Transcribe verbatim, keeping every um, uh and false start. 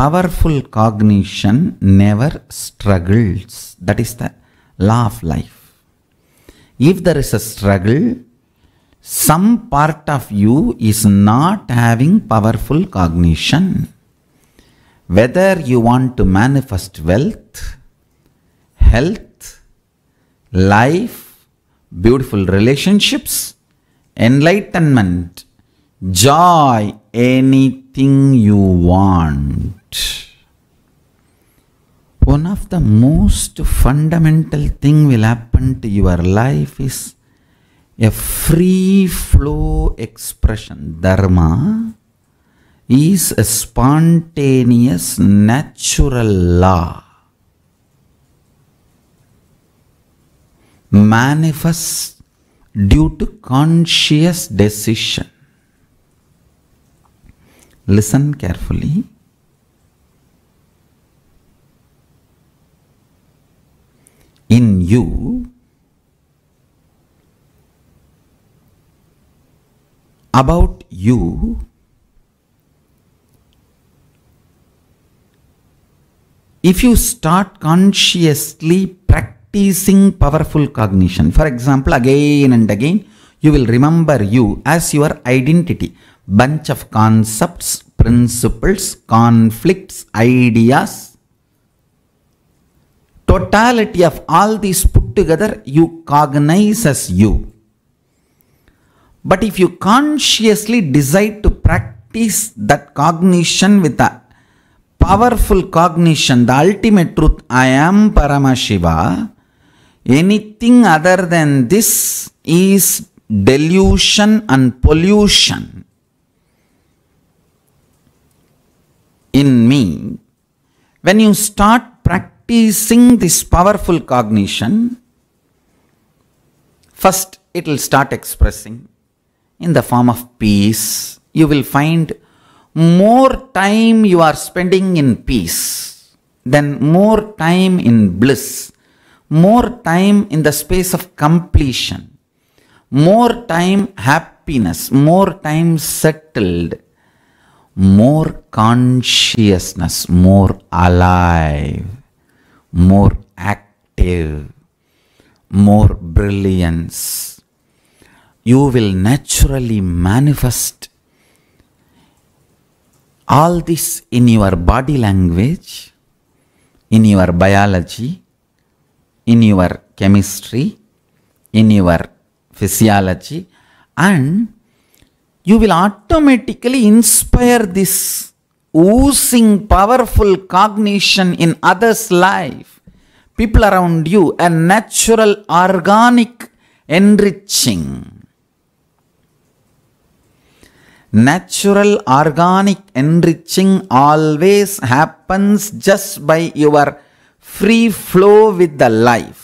powerful cognition never struggles. That is the law of life. If there is a struggle, some part of you is not having powerful cognition. Whether you want to manifest wealth, health, life, beautiful relationships, enlightenment, joy, anything you want. One of the most fundamental thing will happen to your life is a free flow expression. Dharma is a spontaneous natural law. Manifests due to conscious decision. Listen carefully. In you, about you, if you start consciously practicing powerful cognition, for example, again and again, you will remember you as your identity. Bunch of concepts, principles, conflicts, ideas. Totality of all these put together, you cognize as you. But if you consciously decide to practice that cognition with a powerful cognition, the ultimate truth, I am Paramashiva, anything other than this is delusion and pollution. In me, when you start practicing this powerful cognition, first it will start expressing in the form of peace. You will find more time you are spending in peace, then more time in bliss, more time in the space of completion, more time happiness, more time settled, more consciousness, more alive, more active, more brilliance. You will naturally manifest all this in your body language, in your biology, in your chemistry, in your physiology, and you will automatically inspire this oozing powerful cognition in others' life, people around you, a natural, organic enriching. Natural, organic enriching always happens just by your free flow with the life.